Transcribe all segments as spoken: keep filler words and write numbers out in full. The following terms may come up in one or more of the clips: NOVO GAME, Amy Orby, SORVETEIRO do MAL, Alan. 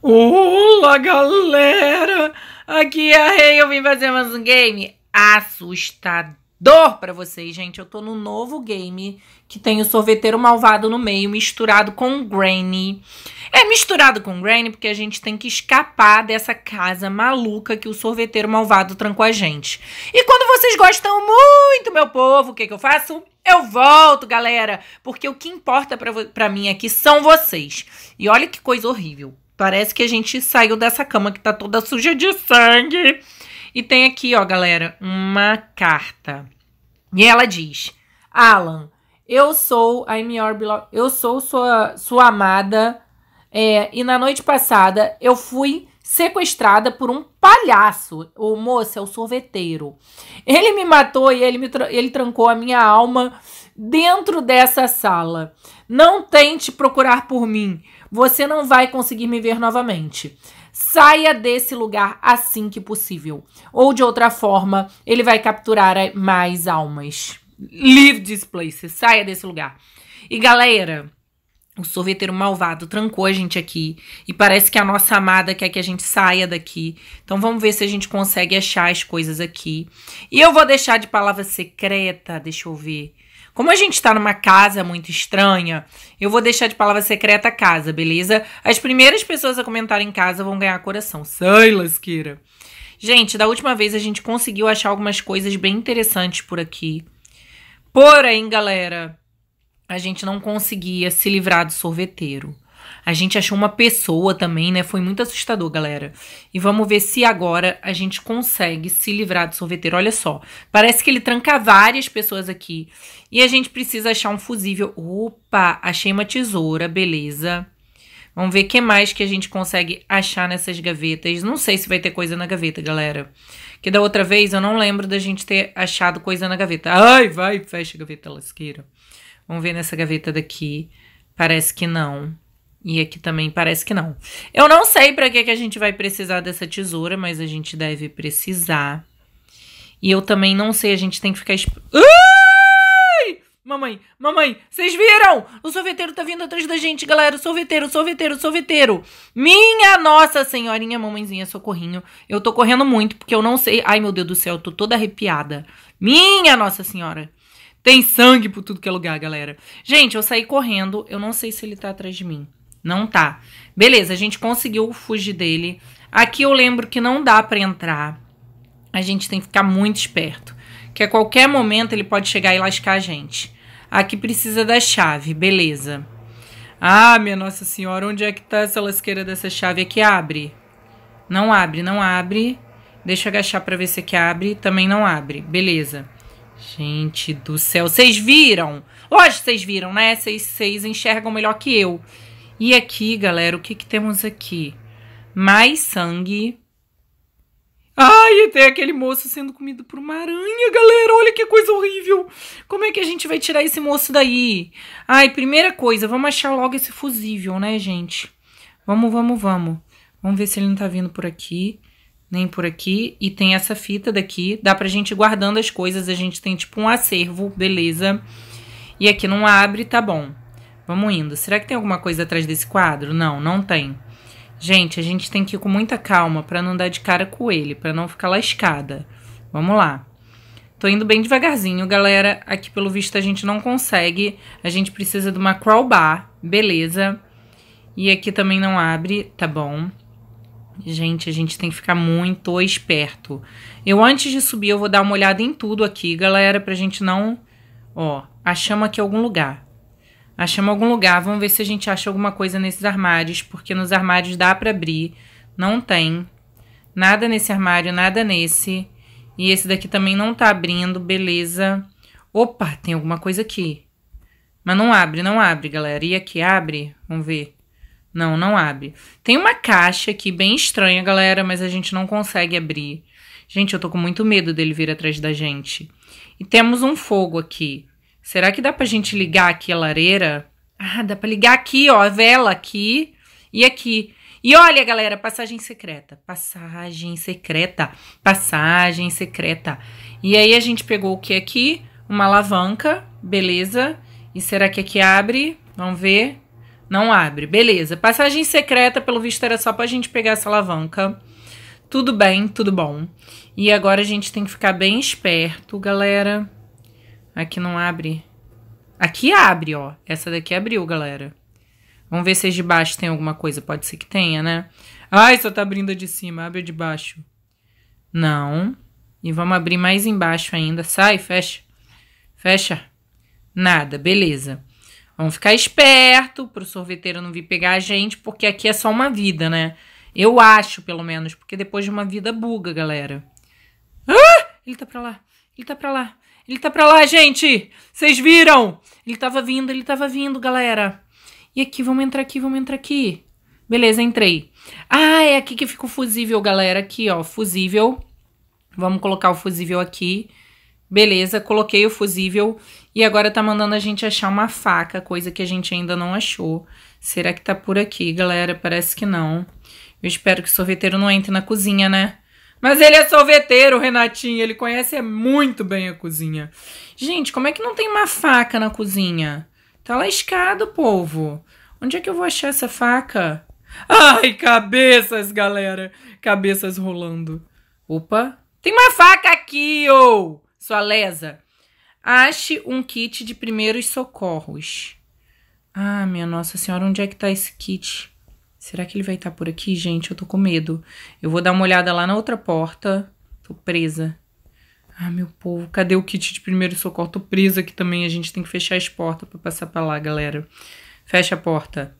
Olá galera, aqui é a Rei, eu vim fazer mais um game assustador pra vocês, gente. Eu tô no novo game que tem o sorveteiro malvado no meio, misturado com Granny. É misturado com Granny porque a gente tem que escapar dessa casa maluca que o sorveteiro malvado trancou a gente. E quando vocês gostam muito, meu povo, o que que eu faço? Eu volto, galera, porque o que importa pra, pra mim aqui são vocês. E olha que coisa horrível. Parece que a gente saiu dessa cama que tá toda suja de sangue. E tem aqui, ó, galera, uma carta. E ela diz: Alan, eu sou a Amy Orby, eu sou sua, sua amada. É, e na noite passada eu fui sequestrada por um palhaço. O moço é o sorveteiro. Ele me matou e ele, me tra ele trancou a minha alma dentro dessa sala. Não tente procurar por mim. Você não vai conseguir me ver novamente. Saia desse lugar assim que possível. Ou de outra forma, ele vai capturar mais almas. Leave this place. Saia desse lugar. E galera, o sorveteiro malvado trancou a gente aqui. E parece que a nossa amada quer que a gente saia daqui. Então vamos ver se a gente consegue achar as coisas aqui. E eu vou deixar de palavra secreta. Deixa eu ver. Como a gente tá numa casa muito estranha, eu vou deixar de palavra secreta casa, beleza? As primeiras pessoas a comentarem em casa vão ganhar coração. Sai, lasqueira. Gente, da última vez a gente conseguiu achar algumas coisas bem interessantes por aqui. Porém, galera, a gente não conseguia se livrar do sorveteiro. A gente achou uma pessoa também, né? Foi muito assustador, galera. E vamos ver se agora a gente consegue se livrar do sorveteiro. Olha só. Parece que ele tranca várias pessoas aqui. E a gente precisa achar um fusível. Opa! Achei uma tesoura. Beleza. Vamos ver o que mais que a gente consegue achar nessas gavetas. Não sei se vai ter coisa na gaveta, galera. Porque da outra vez eu não lembro da gente ter achado coisa na gaveta. Ai, vai! Fecha a gaveta, lasqueira. Vamos ver nessa gaveta daqui. Parece que não. E aqui também parece que não. Eu não sei pra que, que a gente vai precisar dessa tesoura, mas a gente deve precisar. E eu também não sei, a gente tem que ficar... Ui! Mamãe, mamãe, vocês viram? O sorveteiro tá vindo atrás da gente, galera. Sorveteiro, sorveteiro, sorveteiro. Minha nossa senhorinha, mamãezinha, socorrinho. Eu tô correndo muito, porque eu não sei... Ai, meu Deus do céu, eu tô toda arrepiada. Minha nossa senhora. Tem sangue por tudo que é lugar, galera. Gente, eu saí correndo. Eu não sei se ele tá atrás de mim. Não tá. Beleza, a gente conseguiu fugir dele. Aqui eu lembro que não dá pra entrar. A gente tem que ficar muito esperto. Que a qualquer momento ele pode chegar e lascar a gente. Aqui precisa da chave, beleza. Ah, minha nossa senhora, onde é que tá essa lasqueira dessa chave? Aqui abre. Não abre, não abre. Deixa eu agachar pra ver se aqui abre. Também não abre, beleza. Gente do céu, vocês viram? Lógico que vocês viram, né? Vocês enxergam melhor que eu. E aqui, galera, o que que temos aqui? Mais sangue. Ai, e tem aquele moço sendo comido por uma aranha, galera. Olha que coisa horrível. Como é que a gente vai tirar esse moço daí? Ai, primeira coisa, vamos achar logo esse fusível, né, gente? Vamos, vamos, vamos. Vamos ver se ele não tá vindo por aqui, nem por aqui. E tem essa fita daqui. Dá pra gente ir guardando as coisas. A gente tem tipo um acervo, beleza. E aqui não abre, tá bom. Vamos indo. Será que tem alguma coisa atrás desse quadro? Não, não tem. Gente, a gente tem que ir com muita calma pra não dar de cara com ele, pra não ficar lascada. Vamos lá. Tô indo bem devagarzinho, galera. Aqui, pelo visto, a gente não consegue. A gente precisa de uma crowbar. Beleza. E aqui também não abre. Tá bom. Gente, a gente tem que ficar muito esperto. Eu, antes de subir, eu vou dar uma olhada em tudo aqui, galera, pra gente não... Ó, achamos aqui algum lugar. Achamos algum lugar, vamos ver se a gente acha alguma coisa nesses armários, porque nos armários dá pra abrir, não tem. Nada nesse armário, nada nesse. E esse daqui também não tá abrindo, beleza. Opa, tem alguma coisa aqui. Mas não abre, não abre, galera. E aqui, abre? Vamos ver. Não, não abre. Tem uma caixa aqui bem estranha, galera, mas a gente não consegue abrir. Gente, eu tô com muito medo dele vir atrás da gente. E temos um fogo aqui. Será que dá pra gente ligar aqui a lareira? Ah, dá pra ligar aqui, ó, a vela aqui e aqui. E olha, galera, passagem secreta, passagem secreta, passagem secreta. E aí a gente pegou o que aqui? Uma alavanca, beleza. E será que aqui abre? Vamos ver. Não abre. Beleza. Passagem secreta, pelo visto, era só pra gente pegar essa alavanca. Tudo bem, tudo bom. E agora a gente tem que ficar bem esperto, galera. Aqui não abre. Aqui abre, ó. Essa daqui abriu, galera. Vamos ver se as de baixo tem alguma coisa. Pode ser que tenha, né? Ai, só tá abrindo a de cima. Abre a de baixo. Não. E vamos abrir mais embaixo ainda. Sai, fecha. Fecha. Nada, beleza. Vamos ficar esperto pro sorveteiro não vir pegar a gente, porque aqui é só uma vida, né? Eu acho, pelo menos, porque depois de uma vida buga, galera. Ah! Ele tá pra lá. Ele tá pra lá. Ele tá pra lá, gente! Vocês viram? Ele tava vindo, ele tava vindo, galera. E aqui, vamos entrar aqui, vamos entrar aqui. Beleza, entrei. Ah, é aqui que fica o fusível, galera. Aqui, ó, fusível. Vamos colocar o fusível aqui. Beleza, coloquei o fusível. E agora tá mandando a gente achar uma faca, coisa que a gente ainda não achou. Será que tá por aqui, galera? Parece que não. Eu espero que o sorveteiro não entre na cozinha, né? Mas ele é sorveteiro, Renatinho. Ele conhece muito bem a cozinha. Gente, como é que não tem uma faca na cozinha? Tá lascado, povo. Onde é que eu vou achar essa faca? Ai, cabeças, galera. Cabeças rolando. Opa. Tem uma faca aqui, ô! Sua lesa. Ache um kit de primeiros socorros. Ah, minha Nossa Senhora, onde é que tá esse kit? Será que ele vai estar por aqui, gente? Eu tô com medo. Eu vou dar uma olhada lá na outra porta. Tô presa. Ah, meu povo, cadê o kit de primeiros socorros? Tô presa aqui também. A gente tem que fechar as portas pra passar pra lá, galera. Fecha a porta.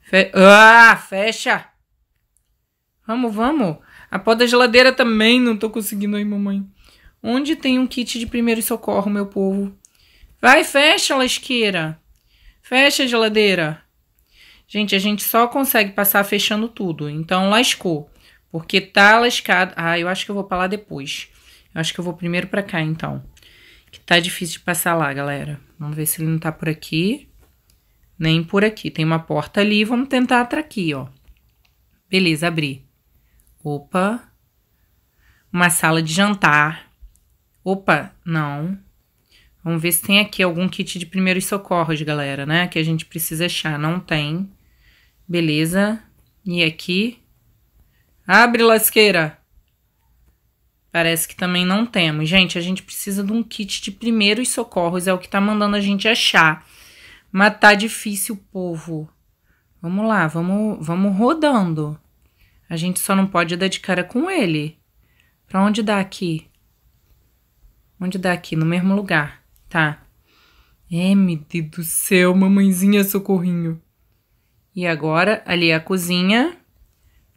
Fe... Ah, fecha! Vamos, vamos! A porta da geladeira também, não tô conseguindo aí, mamãe. Onde tem um kit de primeiro socorro, meu povo? Vai, fecha, lasqueira. Fecha a geladeira. Gente, a gente só consegue passar fechando tudo. Então, lascou. Porque tá lascado. Ah, eu acho que eu vou pra lá depois. Eu acho que eu vou primeiro pra cá, então. Que tá difícil de passar lá, galera. Vamos ver se ele não tá por aqui. Nem por aqui. Tem uma porta ali. Vamos tentar atrás aqui, ó. Beleza, abri. Opa. Uma sala de jantar. Opa, não. Vamos ver se tem aqui algum kit de primeiros socorros, galera, né? Que a gente precisa achar. Não tem. Beleza. E aqui? Abre, lasqueira. Parece que também não temos. Gente, a gente precisa de um kit de primeiros socorros. É o que tá mandando a gente achar. Mas tá difícil, povo. Vamos lá, vamos, vamos rodando. A gente só não pode dar de cara com ele. Pra onde dá aqui? Onde dá aqui? No mesmo lugar. Tá. É, meu Deus do céu. Mamãezinha, socorrinho. E agora, ali é a cozinha.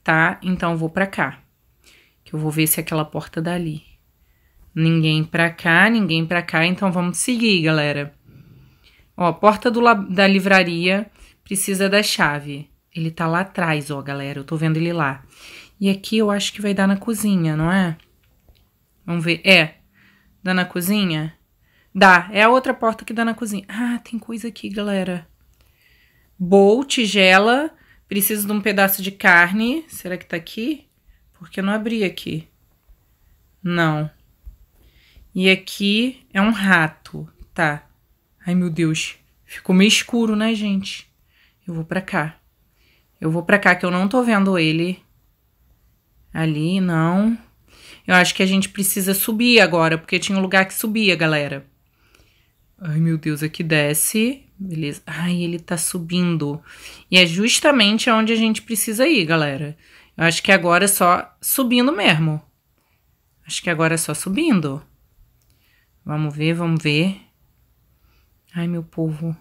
Tá? Então, eu vou pra cá. Que eu vou ver se é aquela porta dali. Ninguém pra cá, ninguém pra cá. Então, vamos seguir, galera. Ó, porta do da livraria precisa da chave. Ele tá lá atrás, ó, galera. Eu tô vendo ele lá. E aqui eu acho que vai dar na cozinha, não é? Vamos ver. É. Dá na cozinha? Dá. É a outra porta que dá na cozinha. Ah, tem coisa aqui, galera. Bowl, tigela. Preciso de um pedaço de carne. Será que tá aqui? Porque eu não abri aqui. Não. E aqui é um rato. Tá. Ai, meu Deus. Ficou meio escuro, né, gente? Eu vou pra cá. Eu vou pra cá, que eu não tô vendo ele. Ali, não. Eu acho que a gente precisa subir agora, porque tinha um lugar que subia, galera. Ai, meu Deus, aqui desce. Beleza. Ai, ele tá subindo. E é justamente onde a gente precisa ir, galera. Eu acho que agora é só subindo mesmo. Acho que agora é só subindo. Vamos ver, vamos ver. Ai, meu povo.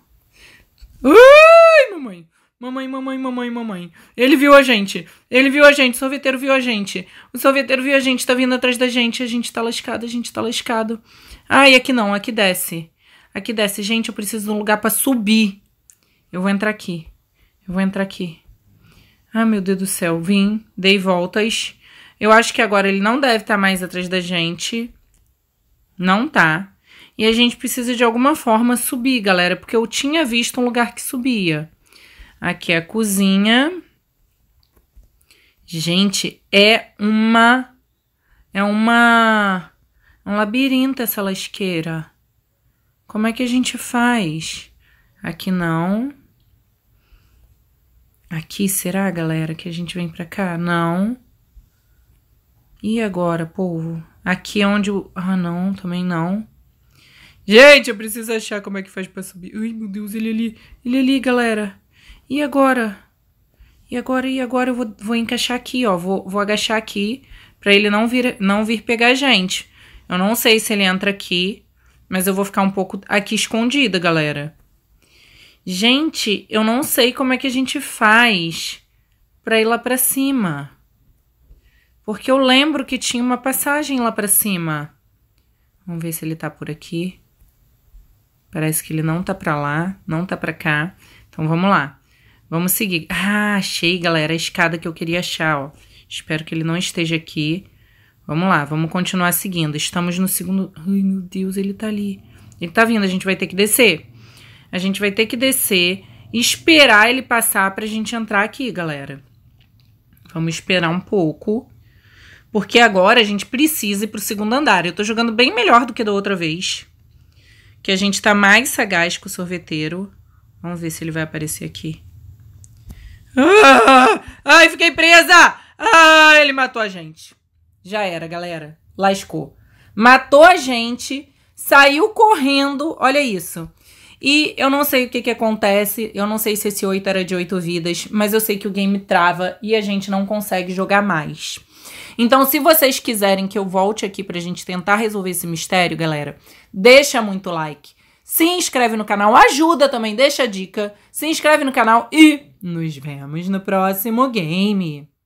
Ai, mamãe. Mamãe, mamãe, mamãe, mamãe. Ele viu a gente. Ele viu a gente. O sorveteiro viu a gente. O sorveteiro viu a gente. Tá vindo atrás da gente. A gente tá lascado. A gente tá lascado. Ai, aqui não. Aqui desce. Aqui desce. Gente, eu preciso de um lugar pra subir. Eu vou entrar aqui. Eu vou entrar aqui. Ai, meu Deus do céu. Vim. Dei voltas. Eu acho que agora ele não deve estar mais atrás da gente. Não tá. E a gente precisa de alguma forma subir, galera. Porque eu tinha visto um lugar que subia. Aqui é a cozinha. Gente, é uma... É uma... É um labirinto essa lasqueira. Como é que a gente faz? Aqui não. Aqui, será, galera, que a gente vem pra cá? Não. E agora, povo? Aqui é onde o... Ah, não, também não. Gente, eu preciso achar como é que faz pra subir. Ai, meu Deus, ele ali. Ele ali, galera. E agora? E agora, e agora eu vou, vou encaixar aqui, ó. Vou, vou agachar aqui pra ele não vir, não vir pegar a gente. Eu não sei se ele entra aqui, mas eu vou ficar um pouco aqui escondida, galera. Gente, eu não sei como é que a gente faz pra ir lá pra cima. Porque eu lembro que tinha uma passagem lá pra cima. Vamos ver se ele tá por aqui. Parece que ele não tá pra lá, não tá pra cá. Então, vamos lá. Vamos seguir. Ah, achei, galera, a escada que eu queria achar, ó. Espero que ele não esteja aqui. Vamos lá, vamos continuar seguindo. Estamos no segundo... Ai, meu Deus, ele tá ali. Ele tá vindo, a gente vai ter que descer. A gente vai ter que descer e esperar ele passar pra gente entrar aqui, galera. Vamos esperar um pouco. Porque agora a gente precisa ir pro segundo andar. Eu tô jogando bem melhor do que da outra vez. Que a gente tá mais sagaz com o sorveteiro. Vamos ver se ele vai aparecer aqui. Ah! Ai, fiquei presa! Ah, ele matou a gente. Já era, galera. Lascou. Matou a gente. Saiu correndo. Olha isso. E eu não sei o que que acontece. Eu não sei se esse oito era de oito vidas. Mas eu sei que o game trava e a gente não consegue jogar mais. Então, se vocês quiserem que eu volte aqui pra gente tentar resolver esse mistério, galera, deixa muito like. Se inscreve no canal. Ajuda também. Deixa a dica. Se inscreve no canal. E nos vemos no próximo game.